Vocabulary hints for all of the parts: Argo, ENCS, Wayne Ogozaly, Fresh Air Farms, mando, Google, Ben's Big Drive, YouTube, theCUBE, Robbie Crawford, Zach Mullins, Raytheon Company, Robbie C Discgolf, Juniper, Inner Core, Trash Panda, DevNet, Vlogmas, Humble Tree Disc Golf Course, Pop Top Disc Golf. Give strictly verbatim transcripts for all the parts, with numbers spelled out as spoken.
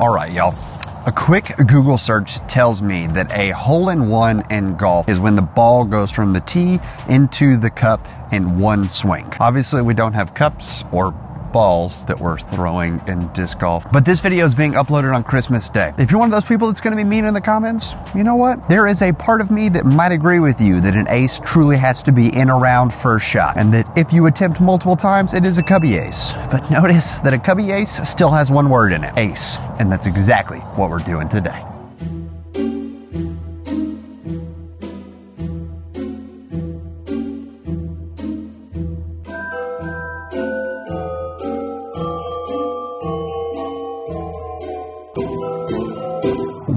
All right, y'all. A quick Google search tells me that a hole-in-one in golf is when the ball goes from the tee into the cup in one swing. Obviously, we don't have cups or balls that we're throwing in disc golf, but this video is being uploaded on Christmas Day. If you're one of those people that's going to be mean in the comments, you know what? There is a part of me that might agree with you that an ace truly has to be in around first shot, and that if you attempt multiple times, it is a cubby ace. But notice that a cubby ace still has one word in it, ace, and that's exactly what we're doing today.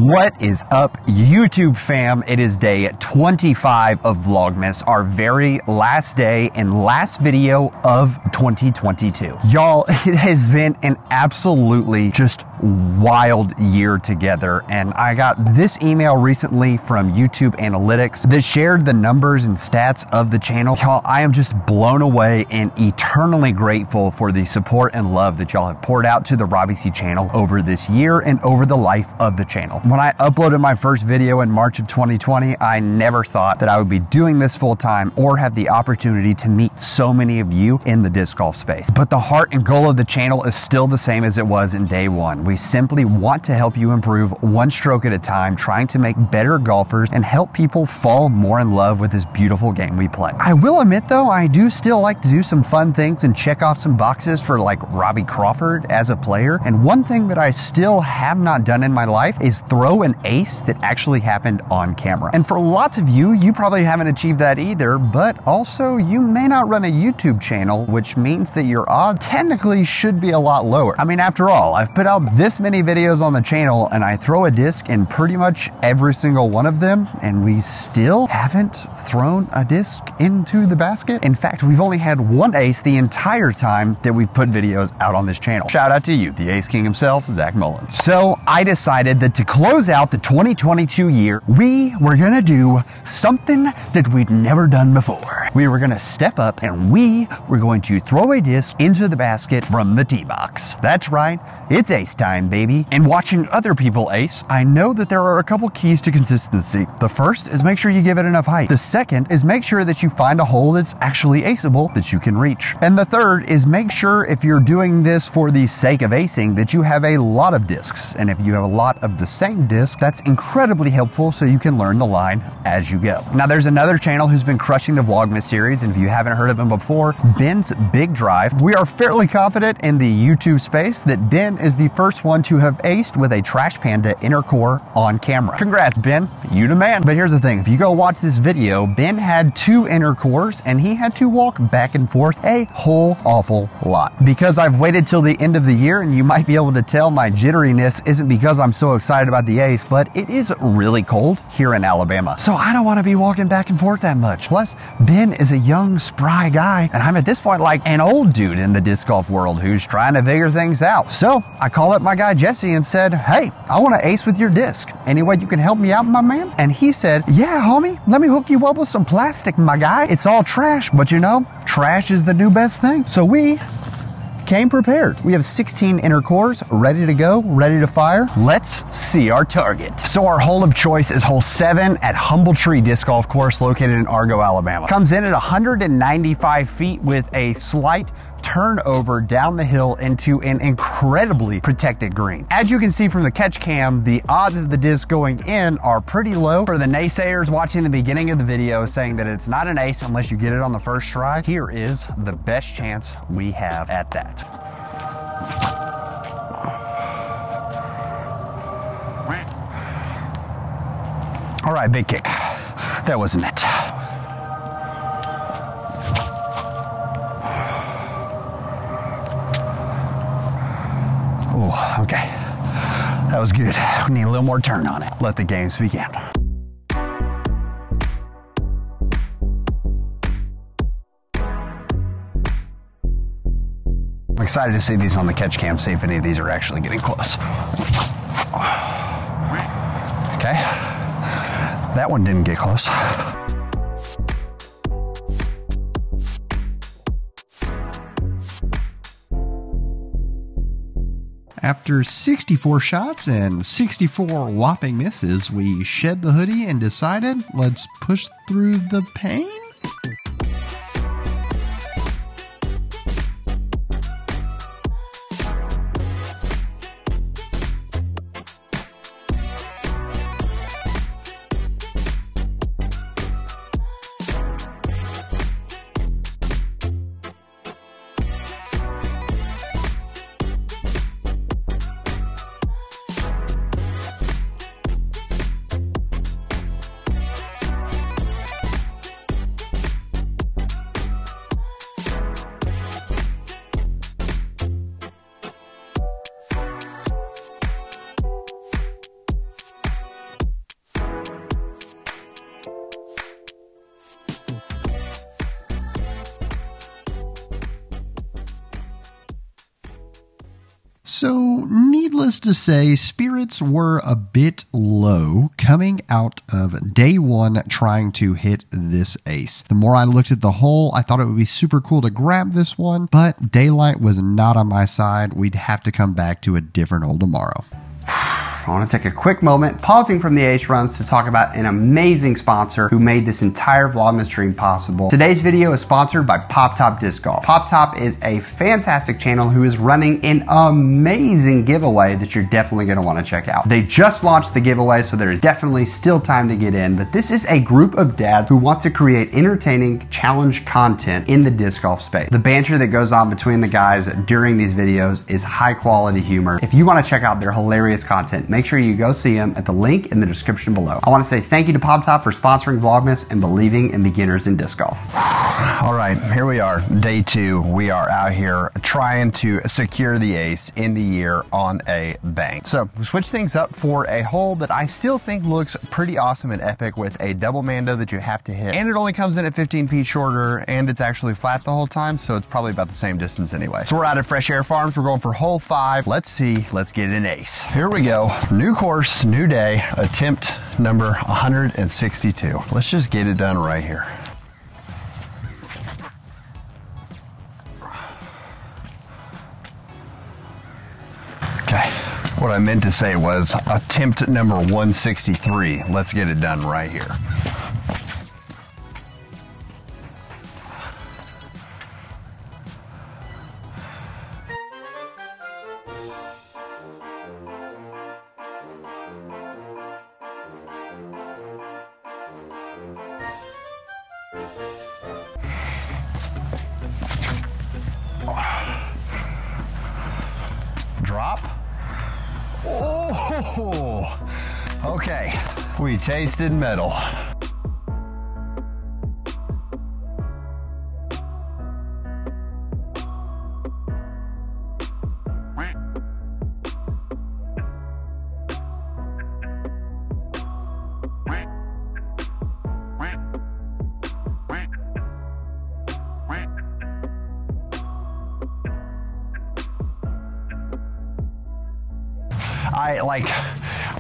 What is up, YouTube fam? It is day twenty-five of Vlogmas, our very last day and last video of twenty twenty-two. Y'all, it has been an absolutely just wild year together, and I got this email recently from YouTube Analytics that shared the numbers and stats of the channel. Y'all, I am just blown away and eternally grateful for the support and love that y'all have poured out to the Robbie C channel over this year and over the life of the channel. When I uploaded my first video in March of twenty twenty, I never thought that I would be doing this full time or have the opportunity to meet so many of you in the disc golf space. But the heart and goal of the channel is still the same as it was in day one. We simply want to help you improve one stroke at a time, trying to make better golfers and help people fall more in love with this beautiful game we play. I will admit though, I do still like to do some fun things and check off some boxes for like Robbie Crawford as a player. And one thing that I still have not done in my life is throw an ace that actually happened on camera. And for lots of you, you probably haven't achieved that either, but also you may not run a YouTube channel, which means that your odds technically should be a lot lower. I mean, after all, I've put out this many videos on the channel and I throw a disc in pretty much every single one of them, and we still haven't thrown a disc into the basket. In fact, we've only had one ace the entire time that we've put videos out on this channel. Shout out to you, the Ace King himself, Zach Mullins. So I decided that to close out the twenty twenty-two year, we were gonna do do something that we'd never done before. We were gonna step up and we were going to throw a disc into the basket from the tee box. That's right, it's ace time, baby. And watching other people ace, I know that there are a couple keys to consistency. The first is make sure you give it enough height. The second is make sure that you find a hole that's actually aceable that you can reach. And the third is make sure if you're doing this for the sake of acing that you have a lot of discs. And if you have a lot of the same disc, that's incredibly helpful so you can learn the line as you go. Now there's another channel who's been crushing the Vlogmas series, and if you haven't heard of him before, Ben's Big Drive. We are fairly confident in the YouTube space that Ben is the first one to have aced with a Trash Panda Inner Core on camera. Congrats, Ben, you the man. But here's the thing, if you go watch this video, Ben had two Inner Cores and he had to walk back and forth a whole awful lot. Because I've waited till the end of the year, and you might be able to tell my jitteriness isn't because I'm so excited about the ace, but it is really cold here in Alabama. So I don't want to be walking back and forth that much. Plus, Ben is a young, spry guy, and I'm at this point like an old dude in the disc golf world who's trying to figure things out. So I called up my guy Jesse and said, hey, I want to ace with your disc. Any way you can help me out, my man? And he said, yeah, homie, let me hook you up with some plastic, my guy. It's all trash, but you know, trash is the new best thing. So we came prepared. We have sixteen Inner Cores ready to go, ready to fire. Let's see our target. So our hole of choice is hole seven at Humble Tree Disc Golf Course located in Argo, Alabama. Comes in at one hundred ninety-five feet with a slight turnover down the hill into an incredibly protected green. As you can see from the catch cam, the odds of the disc going in are pretty low. For the naysayers watching the beginning of the video saying that it's not an ace unless you get it on the first try, here is the best chance we have at that. All right, big kick. That wasn't it. Oh, okay. That was good. We need a little more turn on it. Let the games begin. I'm excited to see these on the catch cam, see if any of these are actually getting close. Okay. That one didn't get close. After sixty-four shots and sixty-four whopping misses, we shed the hoodie and decided, let's push through the pain. So, needless to say, spirits were a bit low coming out of day one trying to hit this ace. The more I looked at the hole, I thought it would be super cool to grab this one, but daylight was not on my side. We'd have to come back to a different hole tomorrow. I want to take a quick moment, pausing from the ace runs, to talk about an amazing sponsor who made this entire Vlogmas stream possible. Today's video is sponsored by Pop Top Disc Golf. Pop Top is a fantastic channel who is running an amazing giveaway that you're definitely going to want to check out. They just launched the giveaway, so there is definitely still time to get in, but this is a group of dads who wants to create entertaining challenge content in the disc golf space. The banter that goes on between the guys during these videos is high quality humor. If you want to check out their hilarious content, make sure you go see them at the link in the description below. I want to say thank you to Pop Top for sponsoring Vlogmas and believing in beginners in disc golf. All right, here we are, day two. We are out here trying to secure the ace in the year on a bank. So we switch things up for a hole that I still think looks pretty awesome and epic, with a double mando that you have to hit. And it only comes in at fifteen feet shorter, and it's actually flat the whole time, so it's probably about the same distance anyway. So we're out at Fresh Air Farms. We're going for hole five. Let's see, let's get an ace. Here we go. New course, new day, attempt number one hundred sixty-two. Let's just get it done right here. Okay, what I meant to say was attempt number one sixty-three. Let's get it done right here. Oh, okay, we tasted metal. I like,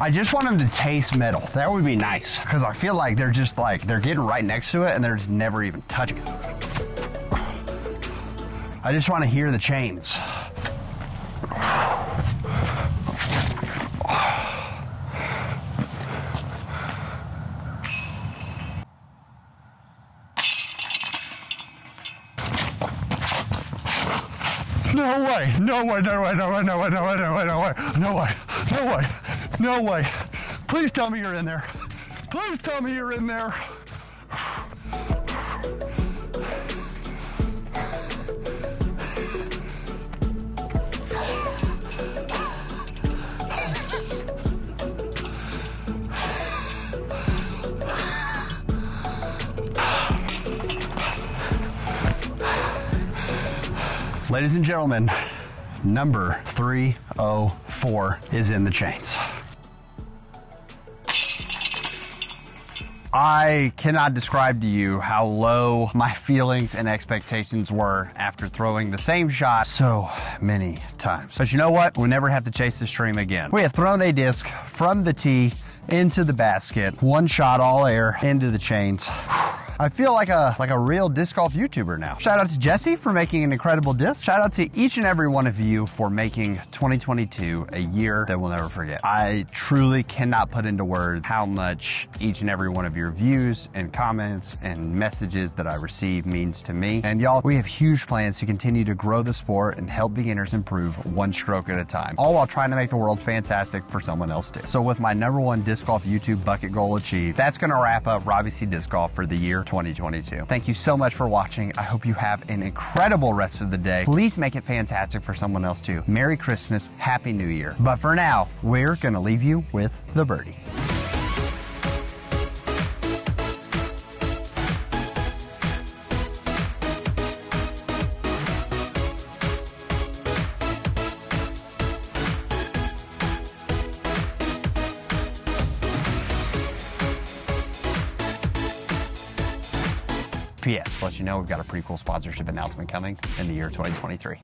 I just want them to taste metal. That would be nice, because I feel like they're just like, they're getting right next to it and they're just never even touching it. I just want to hear the chains. No way, no way, no way, no way, no way, no way, no way, no way, no way, no way, no way. Please tell me you're in there. Please tell me you're in there. Ladies and gentlemen, number three oh four is in the chains. I cannot describe to you how low my feelings and expectations were after throwing the same shot so many times. But you know what? We'll never have to chase this stream again. We have thrown a disc from the tee into the basket, one shot all air into the chains. I feel like a like a real disc golf YouTuber now. Shout out to Jesse for making an incredible disc. Shout out to each and every one of you for making twenty twenty-two a year that we'll never forget. I truly cannot put into words how much each and every one of your views and comments and messages that I receive means to me. And y'all, we have huge plans to continue to grow the sport and help beginners improve one stroke at a time, all while trying to make the world fantastic for someone else too. So with my number one disc golf YouTube bucket goal achieved, that's gonna wrap up Robbie C Disc Golf for the year twenty twenty-two. Thank you so much for watching. I hope you have an incredible rest of the day. Please make it fantastic for someone else too. Merry Christmas, Happy New Year. But for now, we're gonna leave you with the birdie. P S. Let you know we've got a pretty cool sponsorship announcement coming in the year twenty twenty-three.